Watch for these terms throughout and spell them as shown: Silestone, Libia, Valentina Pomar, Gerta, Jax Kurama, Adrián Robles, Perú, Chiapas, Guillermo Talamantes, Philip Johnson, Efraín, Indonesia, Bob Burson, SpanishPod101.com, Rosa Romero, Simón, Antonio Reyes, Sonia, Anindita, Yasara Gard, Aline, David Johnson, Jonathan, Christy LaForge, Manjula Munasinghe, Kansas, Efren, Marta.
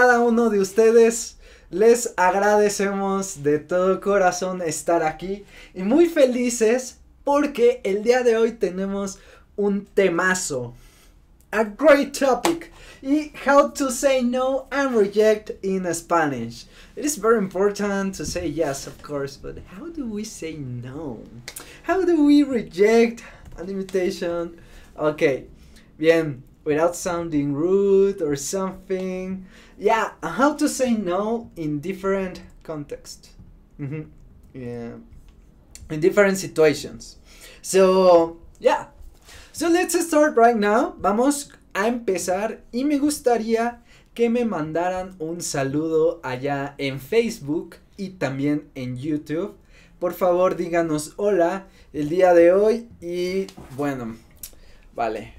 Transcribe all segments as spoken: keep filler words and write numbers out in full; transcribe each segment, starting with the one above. cada uno de ustedes. Les agradecemos de todo corazón estar aquí y muy felices porque el día de hoy tenemos un temazo. A great topic. Y how to say no and reject in Spanish. It is very important to say yes, of course, but how do we say no? How do we reject an invitation? Okay, bien, without sounding rude or something. Yeah, how to say no in different contexts. Mm-hmm. Yeah, in different situations. So, yeah. So let's start right now. Vamos a empezar y me gustaría que me mandaran un saludo allá en Facebook y también en YouTube. Por favor, díganos hola el día de hoy y bueno, vale.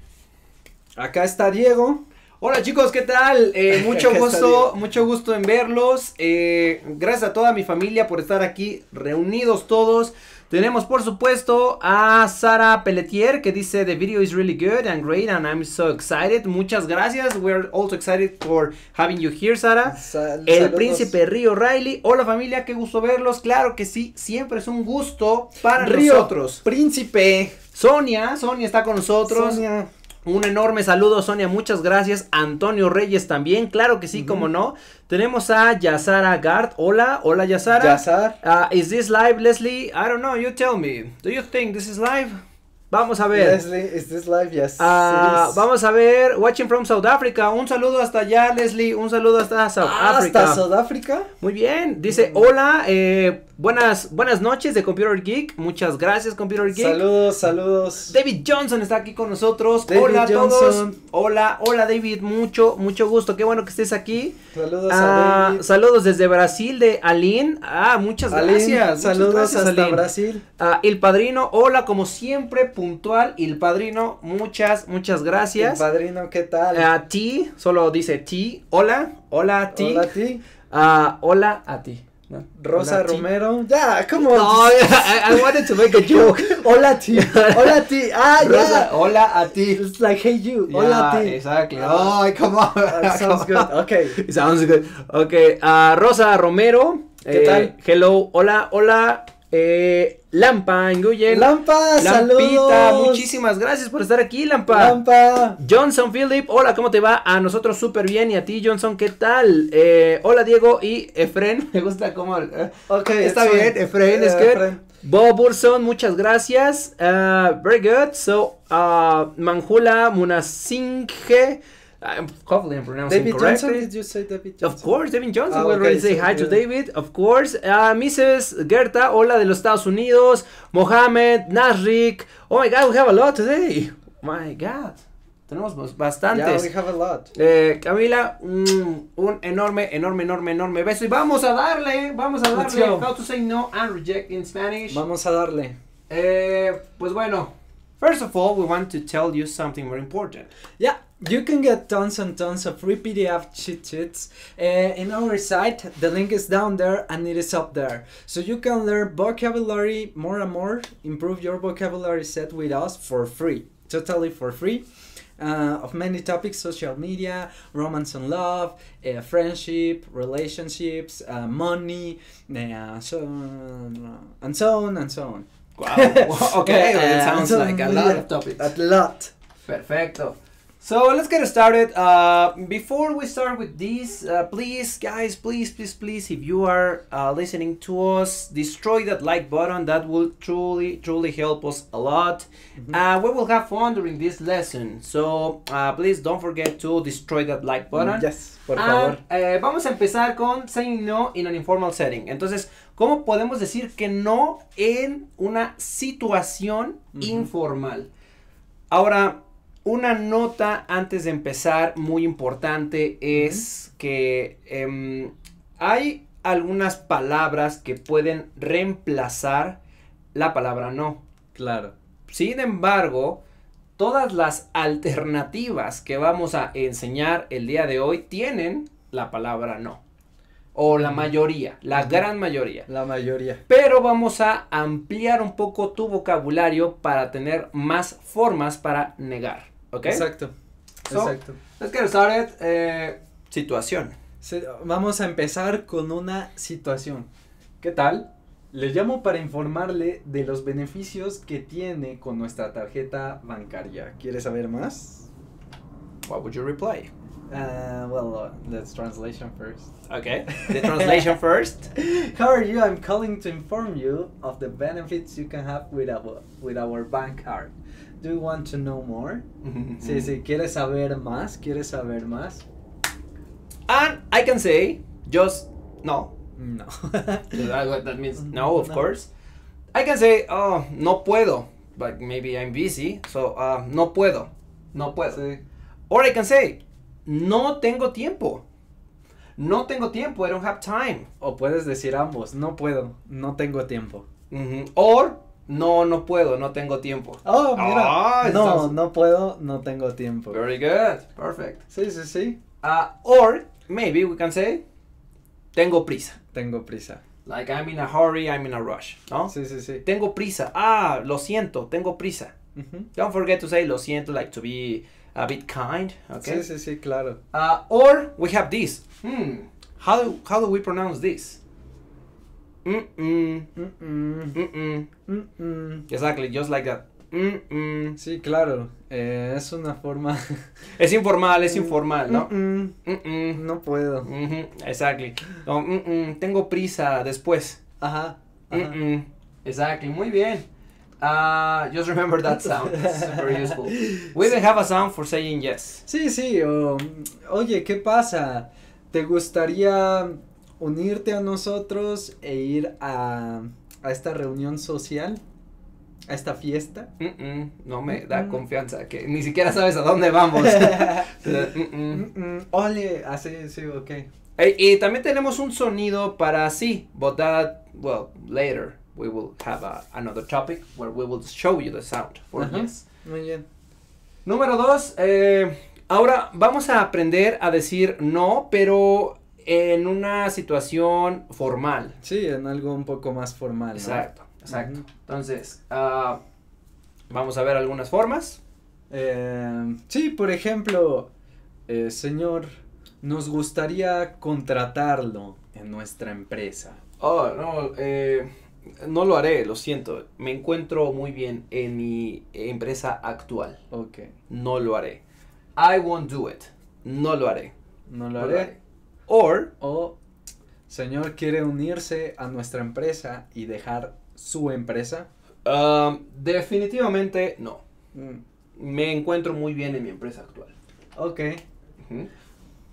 Acá está Diego. Hola chicos, ¿qué tal? Eh, mucho gusto, mucho gusto en verlos. Eh, gracias a toda mi familia por estar aquí reunidos todos. Tenemos por supuesto a Sara Pelletier que dice the video is really good and great and I'm so excited. Muchas gracias. We're also excited for having you here, Sara. Sal El saludos. Príncipe Río Riley. Hola familia, qué gusto verlos. Claro que sí, siempre es un gusto para Río, nosotros. Príncipe. Sonia, Sonia está con nosotros. Sonia. Un enorme saludo, Sonia, muchas gracias. Antonio Reyes también, claro que sí, uh-huh. Como no. Tenemos a Yasara Gard. Hola, hola Yasara. Yasar. Uh, is this live, Leslie? I don't know, you tell me. Do you think this is live? Vamos a ver. Leslie, is this live? Yes. Uh, vamos a ver. Watching from South Africa. Un saludo hasta allá, Leslie. Un saludo hasta South ah, Africa. ¿Hasta South Africa? Muy bien. Dice, mm. hola, eh... Buenas, buenas noches de Computer Geek, muchas gracias Computer Geek. Saludos, saludos. David Johnson está aquí con nosotros, David hola Johnson. A todos. Hola, hola David, mucho, mucho gusto, qué bueno que estés aquí. Saludos ah, a David. Saludos desde Brasil de Aline, ah, muchas Aline, gracias. Saludos muchas gracias, hasta Aline. Brasil. Ah, El Padrino, hola como siempre, puntual, El Padrino, muchas, muchas gracias. El Padrino, ¿qué tal? A ti, solo dice ti, hola, hola a ti. Hola a ti. Ah, hola a ti. No. Rosa Romero. Ya, ¿cómo? No, I, I wanted to make a joke. Hola a ti. Hola a ti. Ah, Rosa, yeah. Hola a ti. It's like hey you. Yeah, hola a ti. Exactly. Oh, come on. That sounds good. Okay. It sounds good. Okay. Uh, Rosa Romero. ¿Qué eh, tal? Hello. Hola, hola. Eh, Lampa, Nguyen. Lampa, Lampita, saludos. Muchísimas gracias por estar aquí, Lampa. Lampa. Johnson Philip, hola, ¿cómo te va? A nosotros súper bien y a ti, Johnson, ¿qué tal? Eh, hola, Diego y Efren, me gusta cómo. Eh. Okay, está bien, bien. Efren, es que. Bob Burson, muchas gracias. Uh, very good. So, uh, Manjula Munasinghe. I'm hopefully I'm pronouncing David correctly. Johnson, did you say David Johnson? Of course, David Johnson. Ah, we okay, already say so hi to yeah. David, of course. Uh, missus Gerta, hola de los Estados Unidos. Mohammed Nasrik. Oh my God, we have a lot today. My God. Tenemos bastantes. Yeah, we have a lot. Eh, Camila, un, un enorme, enorme, enorme, enorme beso. Y vamos a darle, vamos a darle. How to say no and reject in Spanish. Vamos a darle. Eh, pues bueno. First of all, we want to tell you something very important. Yeah, you can get tons and tons of free P D F cheat sheets uh, in our site. The link is down there and it is up there. So you can learn vocabulary more and more, improve your vocabulary set with us for free, totally for free. Uh, of many topics, social media, romance and love, uh, friendship, relationships, uh, money, uh, so on, and so on and so on. Wow, okay, well, it sounds uh, like a lot of topics. A lot. Perfecto. So let's get started. Uh, before we start with this, uh, please, guys, please, please, please, if you are uh, listening to us, destroy that like button. That will truly, truly help us a lot. Mm-hmm. uh, we will have fun during this lesson. So uh, please don't forget to destroy that like button. Mm, yes, por favor. And, eh, vamos a empezar con saying no in an informal setting. Entonces, ¿cómo podemos decir que no en una situación mm-hmm. informal? Ahora, una nota antes de empezar muy importante es uh-huh. que eh, hay algunas palabras que pueden reemplazar la palabra no. Claro. Sin embargo, todas las alternativas que vamos a enseñar el día de hoy tienen la palabra no. O la mayoría, la uh-huh. gran mayoría. La mayoría. Pero vamos a ampliar un poco tu vocabulario para tener más formas para negar. Okay? Exacto, so, exacto. Let's get started. Eh, situación. se, vamos a empezar con una situación. ¿Qué tal? Le llamo para informarle de los beneficios que tiene con nuestra tarjeta bancaria. ¿Quiere saber más? What would you reply? Uh, well, uh, let's translation first. Okay, the translation first. How are you? I'm calling to inform you of the benefits you can have with our, with our bank card. Do you want to know more? Sí, sí, ¿quieres saber más? ¿Quieres saber más? And I can say, just no. No. That's what that means. No, of no. course. I can say, oh, no puedo. But maybe I'm busy, so uh, no puedo. No puedo. Sí. Or I can say, no tengo tiempo. No tengo tiempo, I don't have time. O puedes decir ambos, no puedo, no tengo tiempo. Mm-hmm. Or, no, no puedo, no tengo tiempo. Oh, mira, oh, no, sounds... no puedo, no tengo tiempo. Very good, perfect. Sí, sí, sí. Uh, or, maybe we can say, tengo prisa. Tengo prisa. Like, I'm in a hurry, I'm in a rush, ¿no? Sí, sí, sí. Tengo prisa, ah, lo siento, tengo prisa. Mm-hmm. Don't forget to say, lo siento, like to be... a bit kind, okay? Sí, sí, sí, claro. Uh, or we have this. Hmm. How do, how do we pronounce this? Mm-mm. Mm-mm. Mm-mm. Mm-mm. Exactly, just like that. Mm-mm. Sí, claro. Eh, es una forma... es informal, es informal, ¿no? Mm-mm. Mm-mm. No puedo. Mm-hmm. Exactly. No, mm-mm. Tengo prisa después. Ajá. Ajá. Mm-mm. Exactly, muy bien. Uh, just remember that sound, it's super useful. We even have a sound for saying yes. Sí, sí, o, oye, ¿qué pasa? ¿Te gustaría unirte a nosotros e ir a, a esta reunión social? ¿A esta fiesta? Mm-mm, no me da mm-mm. confianza, que ni siquiera sabes a dónde vamos. Mm-mm. Mm-mm. Ole, así, ah, sí, ok. E, y también tenemos un sonido para sí, but that, well, later. We will have a, another topic where we will show you the sound. For uh-huh. yes. Muy bien. Número dos, eh, ahora vamos a aprender a decir no, pero en una situación formal. Sí, en algo un poco más formal. Exacto, ¿no? Exacto. Uh-huh. Entonces, uh, vamos a ver algunas formas. Eh, sí, por ejemplo, eh, señor, nos gustaría contratarlo en nuestra empresa. Oh, no, eh... no lo haré, lo siento. Me encuentro muy bien en mi empresa actual. Ok. No lo haré. I won't do it. No lo haré. No lo, no haré. lo haré. Or. O, señor, ¿quiere unirse a nuestra empresa y dejar su empresa? Um, definitivamente no. Mm. Me encuentro muy bien en mi empresa actual. Ok. Uh-huh.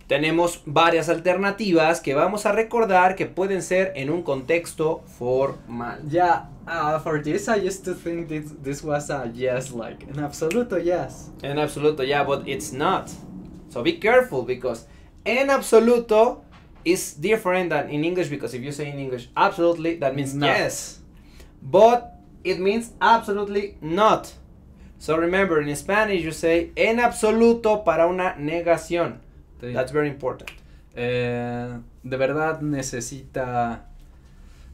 Tenemos varias alternativas que vamos a recordar que pueden ser en un contexto formal. Yeah, uh, for this I used to think this, this was a yes, like an absoluto yes. An absoluto, yeah, but it's not. So be careful because an absoluto is different than in English because if you say in English absolutely, that means not. Yes. But it means absolutely not. So remember, in Spanish you say en absoluto para una negación. Sí. That's very important. Eh, de verdad necesita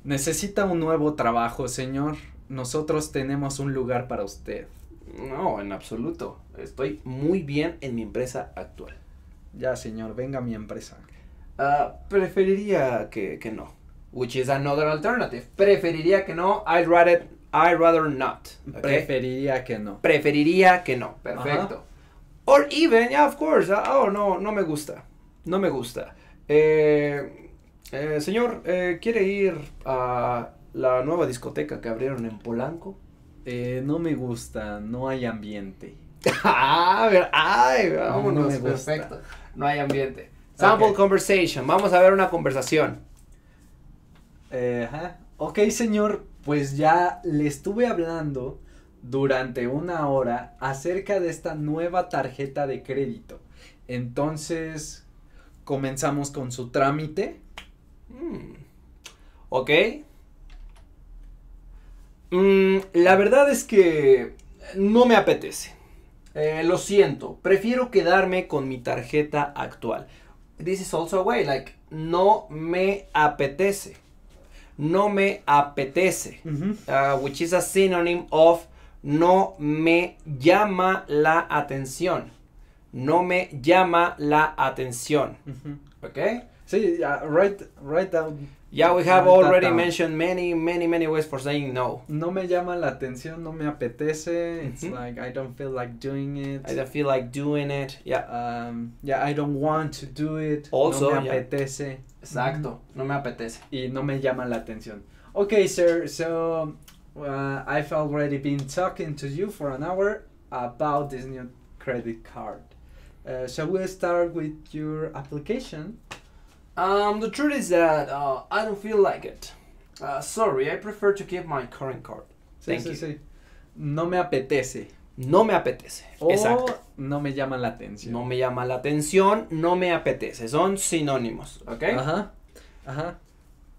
necesita un nuevo trabajo, señor. Nosotros tenemos un lugar para usted. No, en absoluto. Estoy muy bien en mi empresa actual. Ya, señor, venga a mi empresa. Uh, preferiría que, que no. Which is another alternative. Preferiría que no. I'd rather, I'd rather not. Okay? Preferiría que no. Preferiría que no. Perfecto. Ajá. Or even, yeah, of course, uh, oh, no, no me gusta, no me gusta. Eh, eh, señor, eh, ¿quiere ir a la nueva discoteca que abrieron en Polanco? Eh, no me gusta, no hay ambiente. Ah, ver, ay, vámonos, no, no perfecto, no hay ambiente. Sample okay. Conversation, vamos a ver una conversación. Eh, ajá. Ok, señor, pues ya le estuve hablando durante una hora acerca de esta nueva tarjeta de crédito. Entonces, ¿comenzamos con su trámite? Mm. Ok. Mm, la verdad es que no me apetece. Eh, lo siento, prefiero quedarme con mi tarjeta actual. This is also a way, like, no me apetece. No me apetece. Mm-hmm. uh, which is a synonym of no me llama la atención. No me llama la atención. Uh-huh. ¿Ok? See, uh, write, write down. Yeah, we have already down. mentioned many, many, many ways for saying no. No me llama la atención, no me apetece. Mm-hmm. It's like, I don't feel like doing it. I don't feel like doing it, yeah. Um, yeah, I don't want to do it. Also, no me apetece. Yeah. Exacto, mm-hmm. No me apetece. Y no me llama la atención. Okay, sir, so uh, I've already been talking to you for an hour about this new credit card. Uh, shall we start with your application? Um, the truth is that uh, I don't feel like it. Uh, sorry, I prefer to keep my current card. Sí, Thank sí, you. Sí. No me apetece. No me apetece. O Exacto. no me llama la atención. No me llama la atención, no me apetece. Son sinónimos, ¿ok? Ajá, ajá.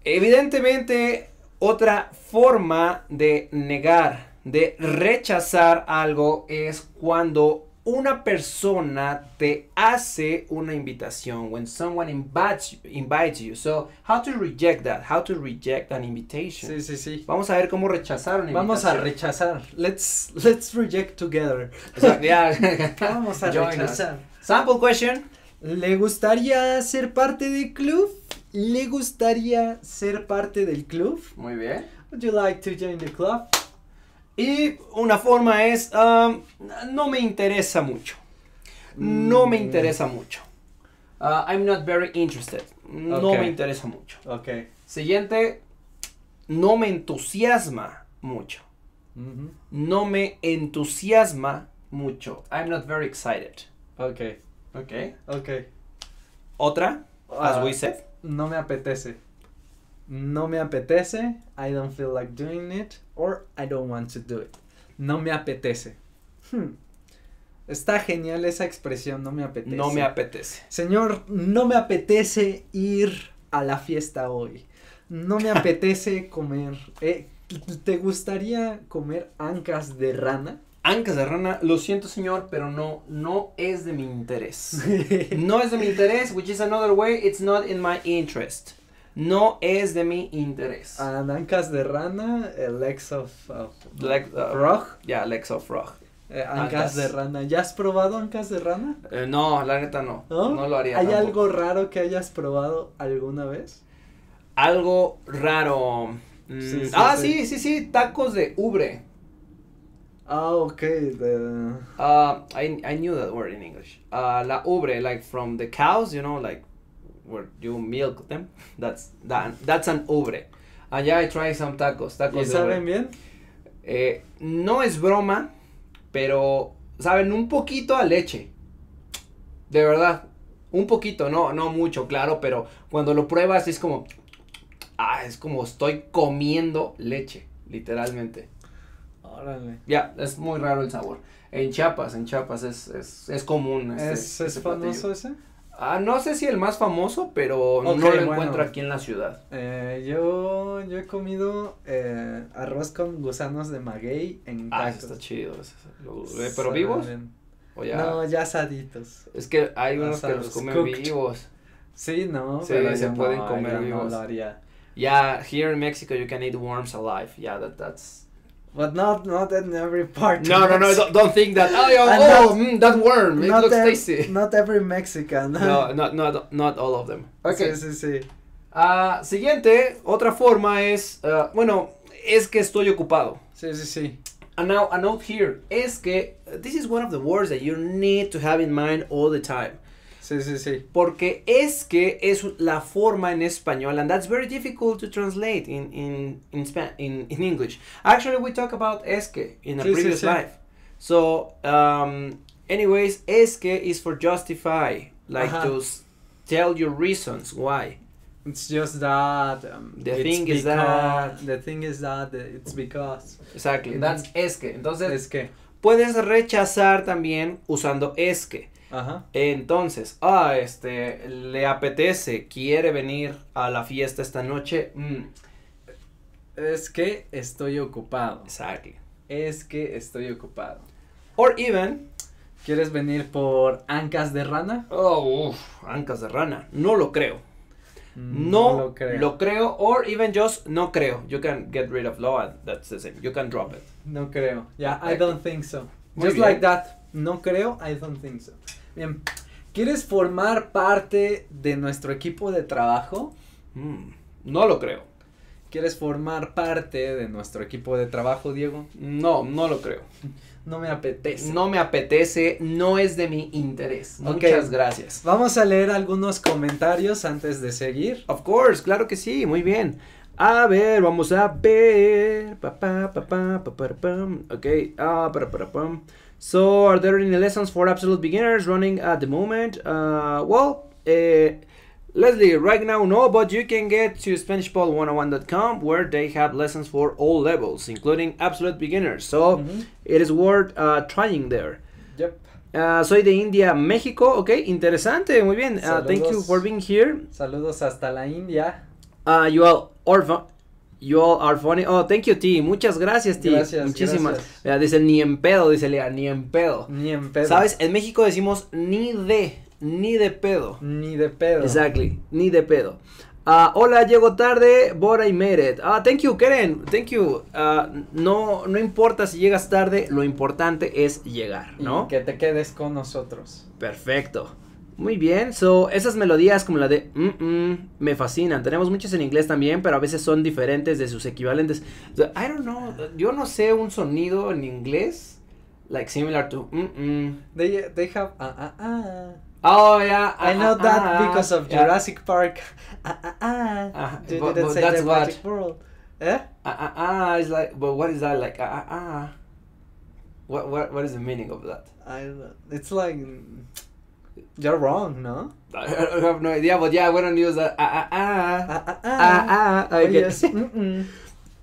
Evidentemente, otra forma de negar, de rechazar algo es cuando una persona te hace una invitación. When someone invites you, invites you. So, how to reject that? How to reject an invitation? Sí, sí, sí. Vamos a ver cómo rechazar una Vamos invitación. Vamos a rechazar. Let's, let's reject together. So, yeah. Vamos a Join rechazar. Us. Sample question. ¿Le gustaría ser parte del club? ¿Le gustaría ser parte del club? Muy bien. Would you like to join the club? Y una forma es, um, no me interesa mucho, no me interesa mucho, uh, I'm not very interested, no okay. me interesa mucho. Okay. Siguiente, no me entusiasma mucho, mm-hmm. no me entusiasma mucho, I'm not very excited. Ok, ok, ok. Otra, uh, as we said. No me apetece. No me apetece, I don't feel like doing it, or I don't want to do it. No me apetece. Hmm. Está genial esa expresión, no me apetece. No me apetece. Señor, no me apetece ir a la fiesta hoy. No me apetece comer. Eh, ¿Te gustaría comer ancas de rana? Ancas de rana, lo siento señor, pero no, no es de mi interés. No es de mi interés, which is another way, it's not in my interest. No es de mi interés. And ancas de rana, uh, legs of uh, Leg, uh, frog. Yeah, legs of frog. Uh, ancas, ancas de rana. ¿Ya has probado ancas de rana? Uh, no, la neta no. no. No lo haría. ¿Hay tampoco. algo raro que hayas probado alguna vez? Algo raro. Mm. Sí, sí, ah, sí. sí, sí, sí, tacos de ubre. Ah, oh, okay. The... Uh, I, I knew that word in English. Uh, la ubre, like from the cows, you know, like. Where you milk them, that's that, that's an ubre. And yeah, I try some tacos, tacos ¿Y de saben ubre. bien? Eh, no es broma, pero saben un poquito a leche, de verdad, un poquito, no, no mucho, claro, pero cuando lo pruebas es como, ah, es como estoy comiendo leche, literalmente. Órale. Ya, yeah, es muy raro el sabor. En Chiapas, en Chiapas es, es, es común. Este, ¿Es, es este famoso platillo. ese? Ah, no sé si el más famoso, pero okay, no lo bueno. encuentro aquí en la ciudad. Eh, yo, yo he comido eh, arroz con gusanos de maguey en tacos. Ah, eso está chido. Eso, lo, eh, ¿Pero vivos? ¿O ya? No, ya asaditos. Es que hay unos Asados. que los comen Cooked. vivos. Sí, no. Sí, pero se pueden no, comer vivos. No lo haría. Yeah, here in Mexico you can eat worms alive. Yeah, that, that's... But not, not in every part. No, no, no, don't, don't think that, oh, oh, oh not, mm, that worm, it looks ev- tasty. Not every Mexican. No, not, not, not all of them. Okay. Sí, sí, sí. Uh, siguiente, otra forma es, uh, bueno, es que estoy ocupado. Sí, sí, sí. And now, a note here, es que, this is one of the words that you need to have in mind all the time. Sí, sí, sí. Porque es que es la forma en español, and that's very difficult to translate in in in Spanish, in, in English. Actually, we talk about es que in a sí, previous sí, sí. life. So, um, anyways, es que is for justify, like Ajá. to tell your reasons why. It's just that. Um, the thing is that. The thing is that it's because. Exactly. Mm-hmm. That's es que. Entonces, es que. Puedes rechazar también usando es que. Ajá. Entonces, ah, este, le apetece, quiere venir a la fiesta esta noche, mm. es que estoy ocupado. Exacto. Es que estoy ocupado. Or even, ¿quieres venir por ancas de rana? Oh, uf, ancas de rana, no lo creo. No, no lo, creo. lo creo, or even just no creo. You can get rid of law, that's the same, you can drop it. No creo, yeah, I don't think so. Muy just bien. like that. No creo, I don't think so. Bien, ¿Quieres formar parte de nuestro equipo de trabajo? Mm, no lo creo. ¿Quieres formar parte de nuestro equipo de trabajo, Diego? No, no lo creo. No me apetece. No me apetece, no es de mi interés. Okay. Muchas gracias. Vamos a leer algunos comentarios antes de seguir. Of course, claro que sí, muy bien. A ver, vamos a ver. Pa, pa, pa, pa, pa, pa, pa. Ok, ah, para, para, pam. So, are there any lessons for absolute beginners running at the moment? Uh, well, eh... Leslie, right now no, but you can get to Spanish Pod one oh one dot com where they have lessons for all levels, including absolute beginners. So mm-hmm. it is worth uh, trying there. Yep. Uh, soy de India, México. Okay, interesante, muy bien. Uh, thank you for being here. Saludos hasta la India. Uh, you all are you all are funny. Oh, thank you, T. Muchas gracias, T. Gracias, muchísimas. Gracias. Uh, dice ni en pedo, dice Lea, ni en pedo. Ni en pedo. Sabes, en México decimos ni de. Ni de pedo. Ni de pedo. Exactly. Ni de pedo. Uh, hola, llego tarde, but I made it. Ah, uh, thank you, Karen. Thank you. Uh, no, no importa si llegas tarde, lo importante es llegar, ¿no? Y que te quedes con nosotros. Perfecto. Muy bien. So, esas melodías como la de mm, mm, me fascinan. Tenemos muchas en inglés también, pero a veces son diferentes de sus equivalentes. So, I don't know. Yo no sé un sonido en inglés like similar to mm, mm. They, they have ah, ah, ah. Oh yeah, I uh, know uh, that uh, because of yeah. Jurassic Park. Ah ah ah. You but, didn't but say that's the what? Magic World. Eh? Ah ah ah. It's like, but what is that like? Ah ah ah. What what what is the meaning of that? I. It's like. You're wrong, no? I, I have no idea, but yeah, I wouldn't use that. Ah ah ah. Ah ah ah. Okay. Yes.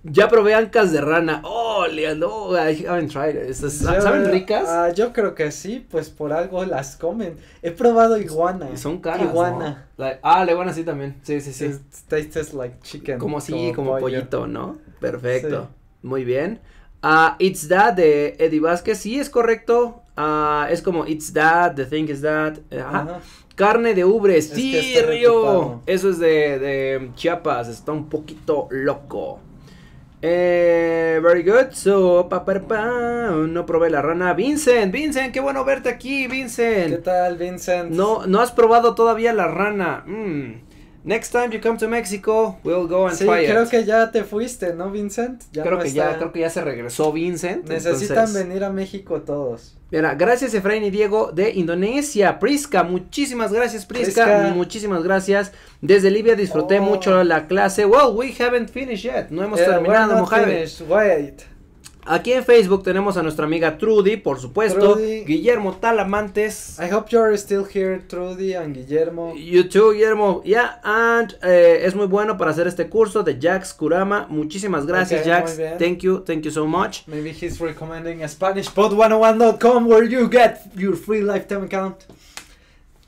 Ya probé ancas de rana. Oh, no, I haven't tried it. ¿Saben ricas? Uh, yo creo que sí, pues por algo las comen. He probado iguana. Y son caras, iguana. ¿No? Like, ah, la iguana sí también. Sí, sí, sí. It tastes like chicken. Como sí, como, como pollito, pollo. ¿No? Perfecto. Sí. Muy bien. Ah, uh, It's That de Eddie Vázquez. Sí, es correcto. Ah, uh, es como It's That, The Thing Is That. Ajá. Uh, uh-huh. Carne de ubre. Es sí, Río. Eso es de, de Chiapas. Está un poquito loco. Eh, very good, so, pa, pa, pa, no probé la rana. Vincent, Vincent, qué bueno verte aquí, Vincent. ¿Qué tal, Vincent? No, no has probado todavía la rana. Mm. Next time you come to Mexico, we'll go and sí, try it. Sí, creo que ya te fuiste, ¿no, Vincent? Ya creo no que está... ya, creo que ya se regresó Vincent. Necesitan entonces... venir a México todos. Mira, gracias Efraín y Diego de Indonesia. Prisca, muchísimas gracias, Prisca. Prisca. Muchísimas gracias. Desde Libia disfruté oh. mucho la clase. Well, we haven't finished yet. No hemos yeah, terminado, Mohammed. Wait. Aquí en Facebook tenemos a nuestra amiga Trudy, por supuesto, Trudy. Guillermo Talamantes. I hope you're still here, Trudy and Guillermo. You too, Guillermo. Yeah, and eh, es muy bueno para hacer este curso de Jax Kurama. Muchísimas gracias, okay, Jax. Thank you, thank you so much. Maybe he's recommending Spanish Pod one oh one dot com where you get your free lifetime account.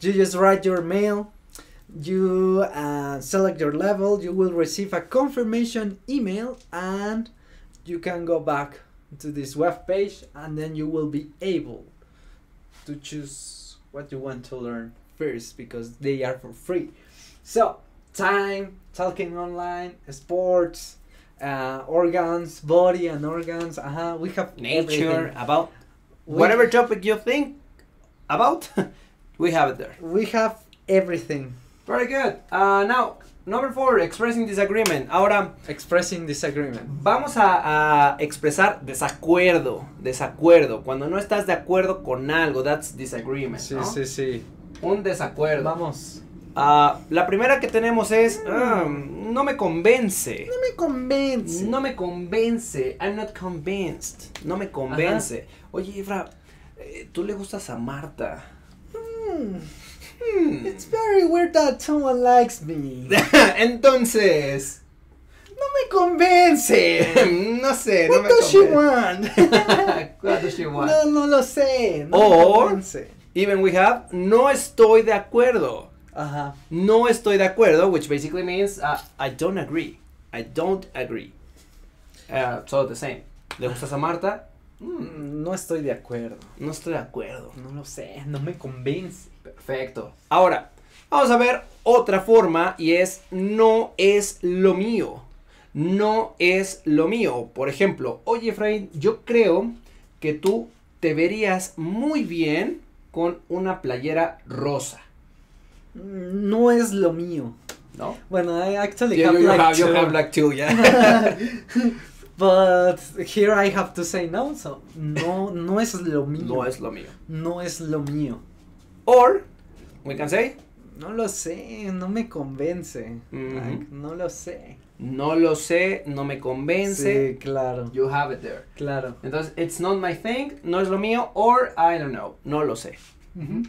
You just write your mail, you uh, select your level, you will receive a confirmation email and you can go back to this web page and then you will be able to choose what you want to learn first because they are for free. So time, talking online, sports, uh, organs, body and organs, uh-huh, we have nature, everything. About we, whatever topic you think about, we have it there. We have everything. Very good. Uh, now number four, expressing disagreement. Ahora, expressing disagreement. Vamos a, a expresar desacuerdo, desacuerdo. Cuando no estás de acuerdo con algo, that's disagreement, sí, ¿no? Sí, sí. Un desacuerdo. Vamos. Uh, la primera que tenemos es, mm. uh, no me convence. No me convence. No me convence. I'm not convinced. No me convence. Ajá. Oye, Efra, eh, tú le gustas a Marta. Mm. Hmm. It's very weird that someone likes me. Entonces, no me convence. No sé, no What me does she want? What does she want? No, no lo sé. No Or, me convence. Even we have, no estoy de acuerdo. Ajá. Uh-huh. No estoy de acuerdo, which basically means uh, I don't agree. I don't agree. Uh, so the same. ¿Le gustas a Marta? Mm, no estoy de acuerdo. No estoy de acuerdo. No lo sé, no me convence. Perfecto. Ahora, vamos a ver otra forma y es no es lo mío. No es lo mío. Por ejemplo, oye Efraín, yo creo que tú te verías muy bien con una playera rosa. No es lo mío. No? When I actually yeah, have, you, like have, you have like two, yeah. But here I have to say no, so no, no es lo mío. No es lo mío. No es lo mío. Or, we can say. No lo sé, no me convence. Mm-hmm. Like, no lo sé. No lo sé, no me convence. Sí, claro. You have it there. Claro. Entonces, it's not my thing, no es lo mío, or I don't know, no lo sé. Mm-hmm.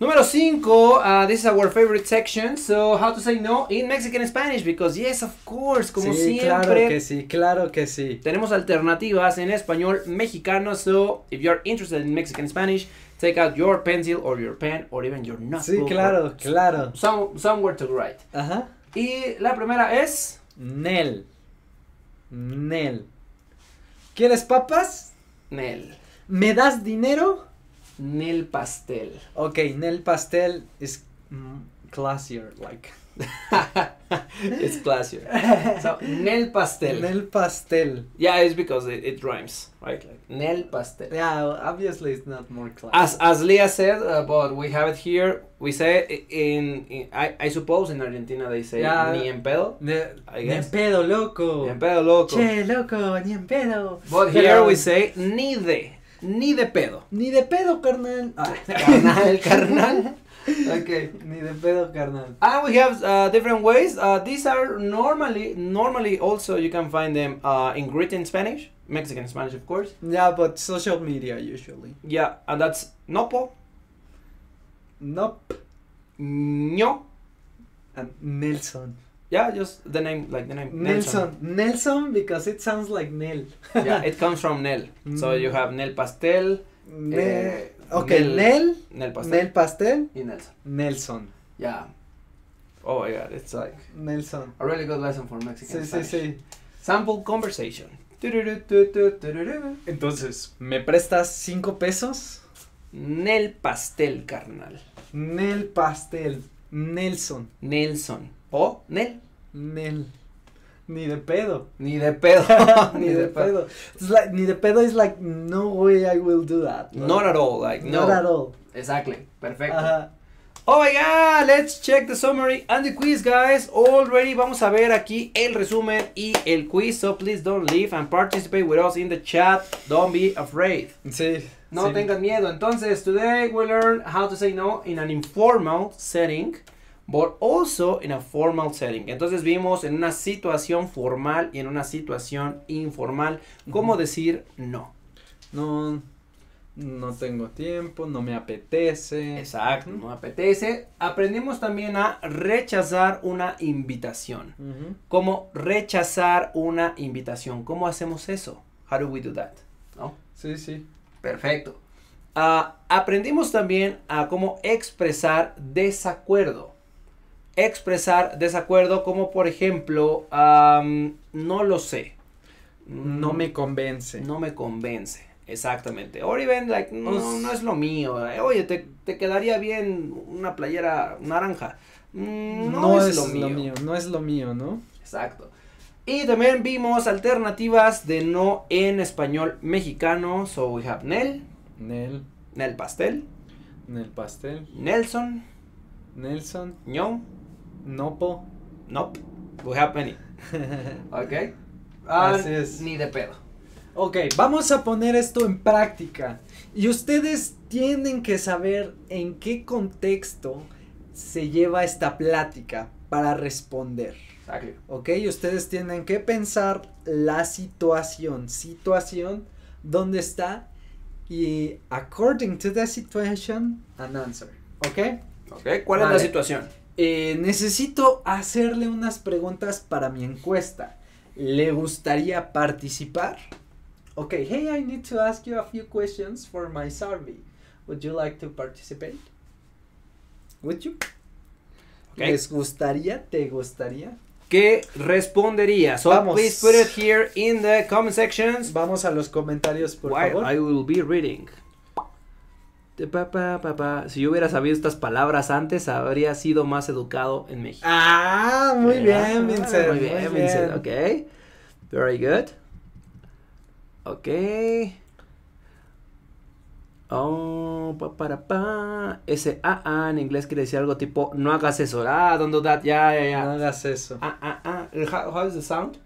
Número cinco, uh, this is our favorite section, so how to say no in Mexican Spanish, because yes, of course, como sí, siempre. Claro que sí, claro que sí. Tenemos alternativas en español mexicano, so if you're interested in Mexican Spanish, take out your pencil or your pen or even your notebook. Sí, claro, claro. Some, somewhere to write. Ajá. Y la primera es... Nel. Nel. ¿Quieres papas? Nel. ¿Me das dinero? Nel pastel. Okay, Nel pastel is mm, classier, like. It's classier. So, Nel pastel. Nel pastel. Yeah, it's because it, it rhymes, right? Like, Nel pastel. Yeah, obviously it's not more classic. As as Leah said, uh, but we have it here. We say in, in I, I suppose in Argentina they say yeah, ni en pedo. Ni, ni en pedo loco. Ni en pedo loco. Che loco, ni en pedo. But here we say ni de. Ni de pedo. Ni de pedo, carnal. Ah, carnal, carnal. Okay. Ni de pedo, carnal. And we have uh, different ways. Uh, these are normally, normally also you can find them uh, in written Spanish, Mexican Spanish, of course. Yeah, but social media usually. Yeah, and that's nopo. Nope. Ño. And Nelson. Yeah, just the name, like the name. Nelson. Nelson, Nelson because it sounds like Nel. Yeah, it comes from Nel. Mm. So you have Nel pastel. Nel. Eh, okay, Nel. Nel, Nel pastel. Nel pastel. Y Nelson. Nelson. Yeah. Oh my God, it's like. Nelson. A really good lesson for Mexican sí, Spanish. Sí, sí. Sample conversation. Entonces, ¿me prestas cinco pesos? Nel pastel, carnal. Nel pastel. Nelson. Nelson. O Nel. Nel. Ni de pedo. Ni de pedo. Ni de pedo. It's like, ni de pedo is like, no way I will do that. Right? Not at all. Like, no. Not at all. Exactly. Perfecto. Uh-huh. Oh my God, let's check the summary and the quiz, guys. Already vamos a ver aquí el resumen y el quiz. So please don't leave and participate with us in the chat. Don't be afraid. Sí. No sí. tengan miedo. Entonces, today we learn how to say no in an informal setting. But also in a formal setting. Entonces vimos en una situación formal y en una situación informal cómo decir no. No, no tengo tiempo, no me apetece. Exacto, no me apetece. Aprendimos también a rechazar una invitación. Uh-huh. Cómo rechazar una invitación. ¿Cómo hacemos eso? How do we do that? ¿No? Sí, sí. Perfecto. Uh, aprendimos también a cómo expresar desacuerdo. Expresar desacuerdo como por ejemplo, um, no lo sé. No me convence. No me convence, exactamente. Or even like, no, no es lo mío. Oye, te, te quedaría bien una playera naranja. Mm, no, no es, es lo, mío. lo mío. No es lo mío, ¿no? Exacto. Y también vimos alternativas de no en español mexicano. So we have Nel. Nel. Nel pastel. Nel pastel. Nelson. Nelson. Ño. Nopo. Nope. We have many. Ok. Ah, así es. Ni de pedo. Ok, vamos a poner esto en práctica. Y ustedes tienen que saber en qué contexto se lleva esta plática para responder. Exacto. Ok, ustedes tienen que pensar la situación. Situación, ¿dónde está? Y according to the situation, an answer. Ok. Okay, ¿cuál vale. es la situación? Eh, necesito hacerle unas preguntas para mi encuesta. ¿Le gustaría participar? Ok, hey, I need to ask you a few questions for my survey. Would you like to participate? Would you? Okay. ¿Les gustaría? ¿Te gustaría? ¿Qué respondería? So Vamos. Please put it here in the comment sections. Vamos a los comentarios, por While favor. I will be reading. Papá, papá, si yo hubiera sabido estas palabras antes, habría sido más educado en México. Ah, muy ¿verdad? bien, Vincent. Ah, muy bien, muy Vincent, bien. Ok. Very good. Ok. Oh, pa, para, pa. Ese ah, ah, en inglés quiere decir algo tipo no hagas eso. Ah, don't do that. Ya, ya, ya. No hagas eso. Ah, ah, ah. How, how is the sound?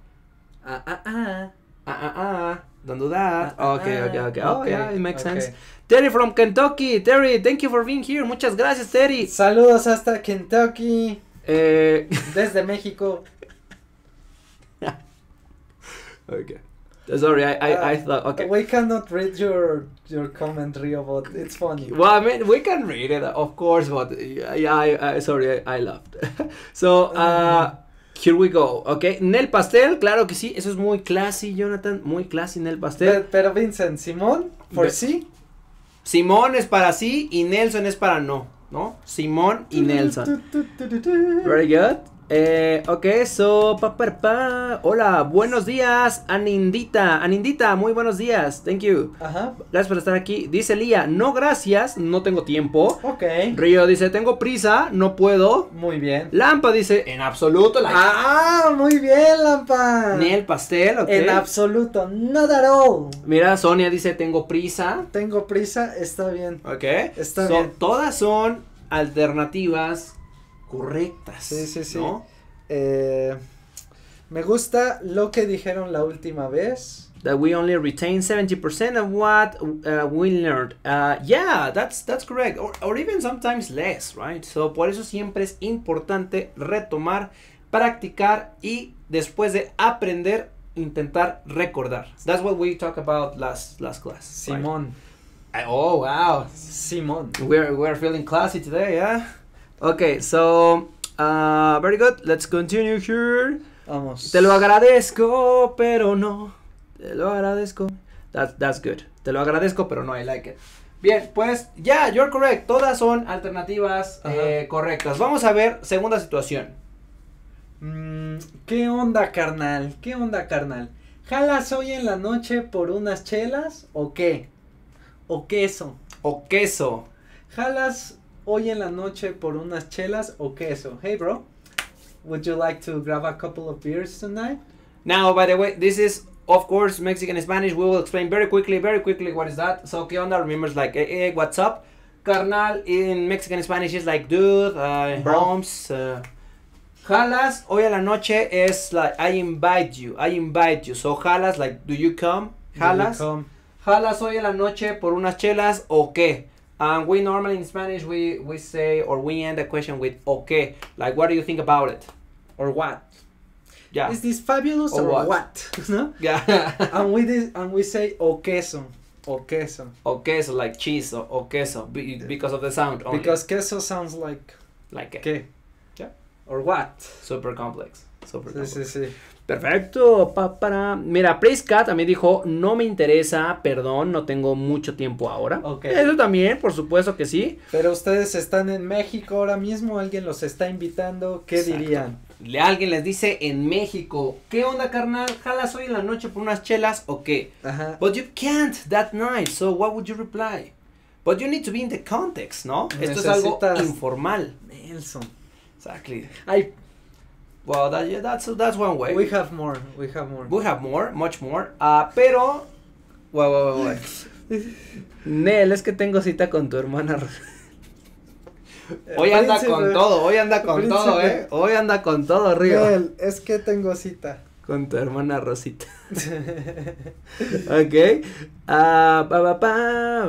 Ah, ah, ah. Ah, ah, ah. Don't do that. Ah, okay, ah, okay, okay, okay. Oh, yeah, it makes okay. sense. Terry from Kentucky. Terry, thank you for being here. Muchas gracias, Terry. Saludos hasta Kentucky. Eh. Desde México. Okay. Sorry, I I, uh, I thought, okay. We cannot read your your comment, Rio, but it's funny. Well, I mean, we can read it, of course, but yeah, I, I, sorry, I, I laughed. So, uh, here we go, okay. Nel Pastel, claro que sí, eso es muy classy, Jonathan, muy classy Nel Pastel. Pero, pero Vincent, Simón, por sí. Simón es para sí y Nelson es para no, ¿no? Simón y Nelson. Very good. Eh, ok, so, pa, pa, pa. Hola, buenos días, Anindita, Anindita, muy buenos días, thank you. Ajá. Gracias por estar aquí, dice Lía, no gracias, no tengo tiempo. Ok. Río dice, tengo prisa, no puedo. Muy bien. Lampa dice, en absoluto. La... Ah, muy bien, Lampa. Ni el pastel, ok. En absoluto, not at all. Mira, Sonia dice, tengo prisa. Tengo prisa, está bien. Ok. Está so, bien. Todas son alternativas correctas. Sí, sí, sí. ¿No? Eh, me gusta lo que dijeron la última vez. That we only retain seventy percent of what uh, we learned. Uh, yeah, that's that's correct. Or, or even sometimes less, right? So, por eso siempre es importante retomar, practicar y después de aprender, intentar recordar. That's what we talked about last, last class. Simón. Right? Oh, wow. Simón. We're, we're feeling classy today, yeah? Ok, so, uh, very good, let's continue here. Vamos. Te lo agradezco, pero no. Te lo agradezco. That, that's good. Te lo agradezco, pero no, I like it. Bien, pues, ya, yeah, you're correct. Todas son alternativas uh-huh. eh, correctas. Vamos a ver segunda situación. Mm, ¿Qué onda, carnal? ¿Qué onda, carnal? ¿Jalas hoy en la noche por unas chelas o qué? O queso. O queso. ¿Jalas hoy en la noche por unas chelas o queso? Hey bro, would you like to grab a couple of beers tonight? Now, by the way, this is of course Mexican Spanish. We will explain very quickly, very quickly what is that. So, ¿qué onda? Remembers like, hey, what's up? Carnal in Mexican Spanish is like, dude, uh, broms. Uh, jalas hoy en la noche es like, I invite you, I invite you. So, jalas like, do you come? Jalas. You come? Jalas hoy en la noche por unas chelas o qué? And um, we normally in Spanish we, we say or we end the question with okay, like what do you think about it? Or what? Yeah. Is this fabulous or, or what? what? No? Yeah. and we this, and we say o queso. O queso. O queso like cheese or o queso be, because of the sound only. Because queso sounds like like que. que. Yeah. Or what? Super complex. Super sí, complex. Sí, sí. Perfecto, pa, para. Mira, Prisca también dijo, no me interesa, perdón, no tengo mucho tiempo ahora. Okay. Eso también, por supuesto que sí. Pero ustedes están en México ahora mismo, alguien los está invitando, ¿qué Exacto. dirían? Alguien les dice en México, ¿qué onda, carnal? ¿Jalas hoy en la noche por unas chelas o qué? Ajá. But you can't that night, so what would you reply? But you need to be in the context, ¿no? Necesitas... Esto es algo informal. Nelson. Exactly. I... Well, that, yeah, that's that's one way. We have more. We have more. We have more, much more. Uh, pero, well, well, well, well. Nel, es que tengo cita con tu hermana. Hoy anda Príncipe. con todo, hoy anda con Príncipe. todo, eh. Hoy anda con todo, Río. Nel, es que tengo cita. Con tu hermana Rosita. Ok. Uh, ba, ba, ba.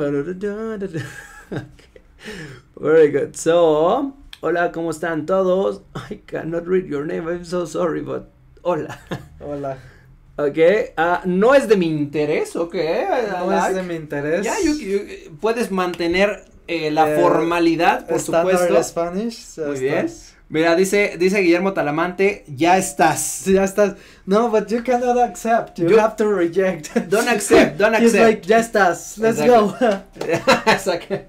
Very good. So... Hola, ¿cómo están todos? I cannot read your name, I'm so sorry, but... Hola. Hola. Ok, uh, no es de mi interés, ok. No like. es de mi interés. Ya, yeah, puedes mantener eh, la eh, formalidad, por supuesto. Spanish, so Muy bien. Estás. Mira, dice, dice Guillermo Talamante, ya estás. Ya estás. No, but you cannot accept, you, you have to reject. Don't accept, don't accept. He's like, ya estás, let's exactly. go.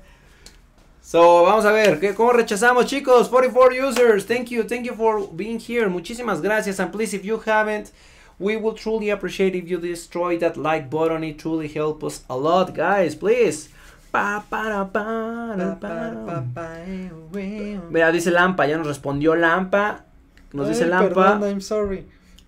So, vamos a ver, ¿qué, ¿cómo rechazamos, chicos? forty-four users, thank you, thank you for being here. Muchísimas gracias, and please, if you haven't, we will truly appreciate if you destroy that like button. It truly helps us a lot, guys, please. Pa, para, para, para. Mira, dice Lampa, ya nos respondió Lampa, nos Ay, dice Lampa. Perdón, I'm sorry.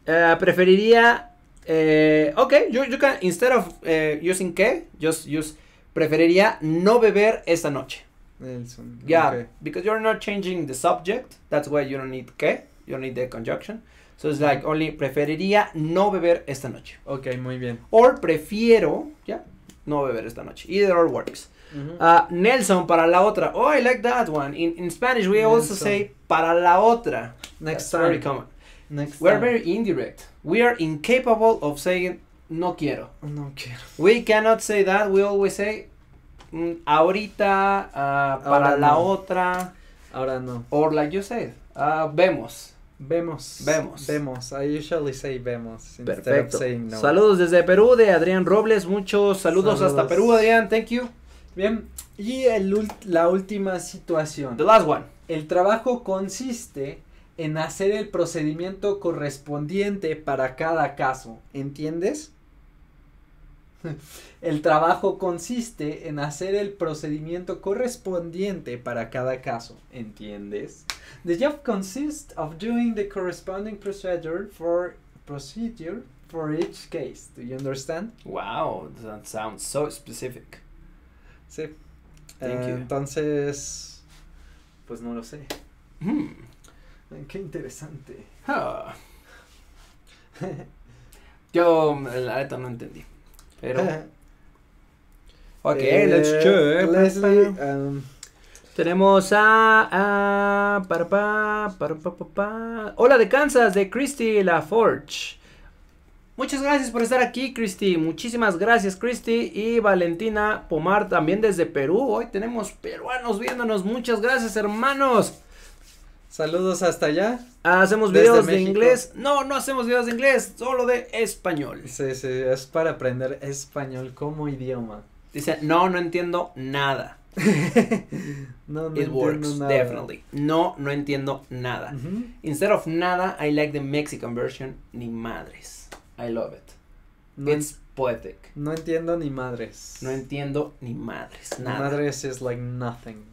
Uh, preferiría, eh, ok, you, you can, instead of uh, using que, just use preferiría no beber esta noche. Nelson. Yeah, okay. Because you're not changing the subject, that's why you don't need que, you don't need the conjunction. So it's like only preferiría no beber esta noche. Ok, muy bien. Or prefiero, ya, yeah, no beber esta noche. Either or works. Uh-huh. uh, Nelson para la otra. Oh, I like that one. In, in Spanish we Nelson. Also say para la otra. Next That's time. Very common. Next We're time. Very indirect. We are incapable of saying no quiero. No quiero. We cannot say that. We always say mm, ahorita, uh, para Ahora la no. otra. Ahora no. Or like you said, uh, vemos. Vemos. Vemos. Vemos. I usually say vemos. Instead of saying no. Saludos desde Perú de Adrián Robles. Muchos saludos, saludos. Hasta Perú, Adrián. Thank you. Bien. Y el, la última situación. The last one. El trabajo consiste en hacer el procedimiento correspondiente para cada caso. ¿Entiendes? El trabajo consiste en hacer el procedimiento correspondiente para cada caso. ¿Entiendes? The job consists of doing the corresponding procedure for procedure for each case. Do you understand? Wow, that sounds so specific. Sí. Thank uh, you. Entonces, pues no lo sé. Mm. Qué interesante. Huh. Yo la neta no entendí. Pero okay, eh, let's check. Leslie, um, tenemos a, a para, para, para, para, para. Hola de Kansas, de Christy Laforge. Muchas gracias por estar aquí, Christy. Muchísimas gracias, Christy. Y Valentina Pomar también desde Perú. Hoy tenemos peruanos viéndonos. Muchas gracias, hermanos. Saludos hasta allá. ¿Hacemos videos de inglés? No, no hacemos videos de inglés, solo de español. Sí, sí, es para aprender español como idioma. Dice, no, no entiendo nada. no, no It entiendo works, nada. Definitely. No, no entiendo nada. Uh-huh. Instead of nada, I like the Mexican version, ni madres. I love it. No, it's poetic. No entiendo ni madres. No entiendo ni madres, nada. Ni madres is like nothing.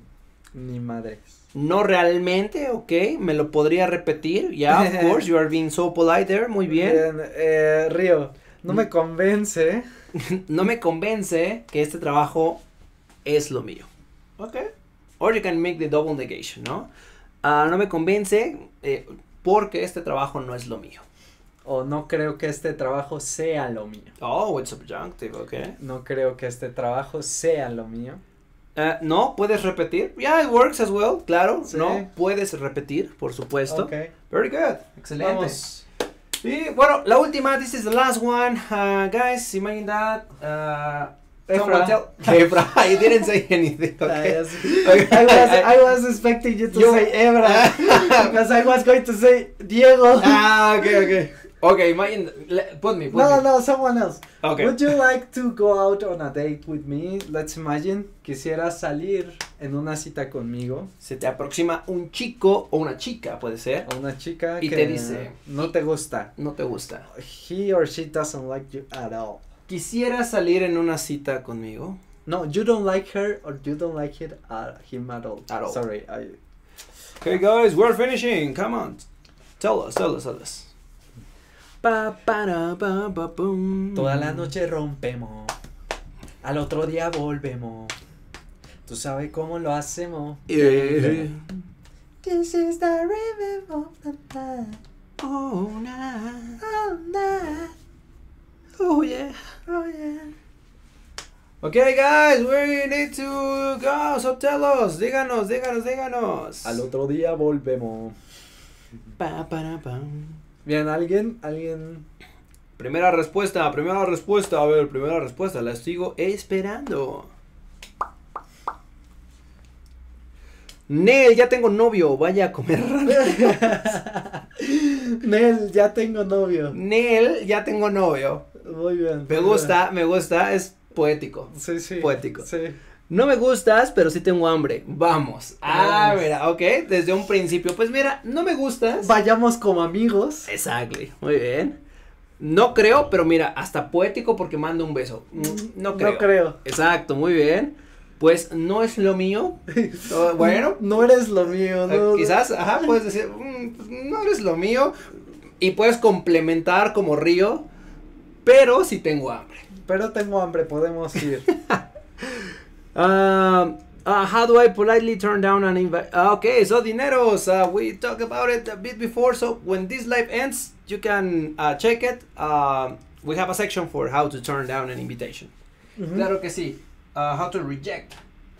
Ni madres. No realmente, ok, me lo podría repetir, yeah, of course, you are being so polite there, muy bien. bien eh, Río, no me convence. no me convence que este trabajo es lo mío. Ok. Or you can make the double negation, ¿no? Uh, no me convence eh, porque este trabajo no es lo mío. O no creo que este trabajo sea lo mío. Oh, it's subjunctive, ok. No creo que este trabajo sea lo mío. Uh, no, puedes repetir. Yeah, it works as well, claro. Sí. No, puedes repetir, por supuesto. Okay. Very good. Excelente. Vamos. Y bueno, la última, this is the last one. Uh, guys, imagine that. Uh, Efra. Tell... Efra. I didn't say anything, okay? Uh, yes. okay. I, was, I was expecting you to you... say Efra, because I was going to say Diego. Ah, okay, okay. Okay, imagine, put me, put No, me. no, someone else. Okay. Would you like to go out on a date with me? Let's imagine, quisiera salir en una cita conmigo. Se te aproxima un chico o una chica, puede ser. O una chica y que te dice. No te gusta. No te gusta. He or she doesn't like you at all. Quisiera salir en una cita conmigo. No, you don't like her or you don't like it at him at all. At all. Sorry. I... Okay, guys, we're finishing. Come on. Tell us, tell us, tell us. Pa, pa, ra, pa, pa, pum. Toda la noche rompemos, al otro día volvemos, tú sabes cómo lo hacemos. Yeah. This is the rhythm of the night. Oh, night. Oh, night. Oh, yeah. Oh, yeah. Okay, guys, we need to go, so tell us, díganos, díganos, díganos. Al otro día volvemos. Pa, pa, ra, pam. Bien, alguien, alguien. Primera respuesta, primera respuesta, a ver, primera respuesta, la sigo esperando. Nel, ya tengo novio, vaya a comer. Nel, ya tengo novio. Nel, ya tengo novio. Muy bien. Me gusta, me gusta, es poético. Sí, sí. Poético. Sí. No me gustas, pero sí tengo hambre. Vamos. Ah, Vamos. Mira, ok. Desde un principio. Pues mira, no me gustas. Vayamos como amigos. Exacto. Muy bien. No creo, pero mira, hasta poético porque mando un beso. No creo. No creo. Exacto, muy bien. Pues no es lo mío. Bueno. No eres lo mío. No, quizás, ajá, puedes decir, no eres lo mío. Y puedes complementar como Río, pero sí tengo hambre. Pero tengo hambre, podemos ir. Um, uh, how do I politely turn down an invite? Uh, okay, so dineros, uh, we talked about it a bit before. So when this live ends, you can uh, check it. Uh, we have a section for how to turn down an invitation. Mm-hmm. Claro que sí. Uh, how to reject.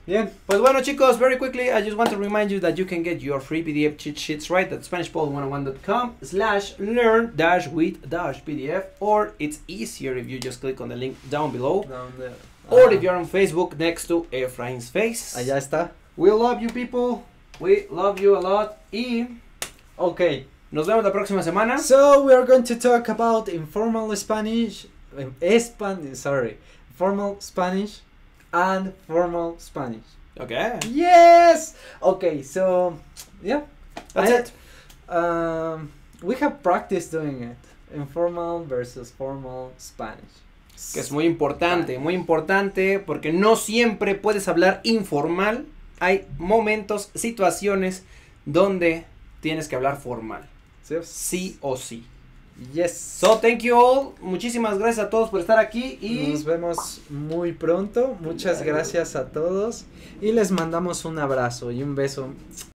Bien. Pues bueno, chicos, very quickly, I just want to remind you that you can get your free P D F cheat sheets right at Spanish Pod one oh one dot com slash learn dash with dash P D F, or it's easier if you just click on the link down below. Down there. Or uh, if you're on Facebook next to Efraín's face. Allá está. We love you, people. We love you a lot. Y... okay. Nos vemos la próxima semana. So, we are going to talk about informal Spanish... Spanish, sorry. Formal Spanish... and formal Spanish. Okay. Yes! Okay, so, yeah. That's I, it. Um, we have practiced doing it. Informal versus formal Spanish. Que es muy importante, muy importante, porque no siempre puedes hablar informal. Hay momentos, situaciones donde tienes que hablar formal. Sí, sí o sí. Yes. So, thank you all. Muchísimas gracias a todos por estar aquí y nos vemos muy pronto. Muchas gracias a todos y les mandamos un abrazo y un beso.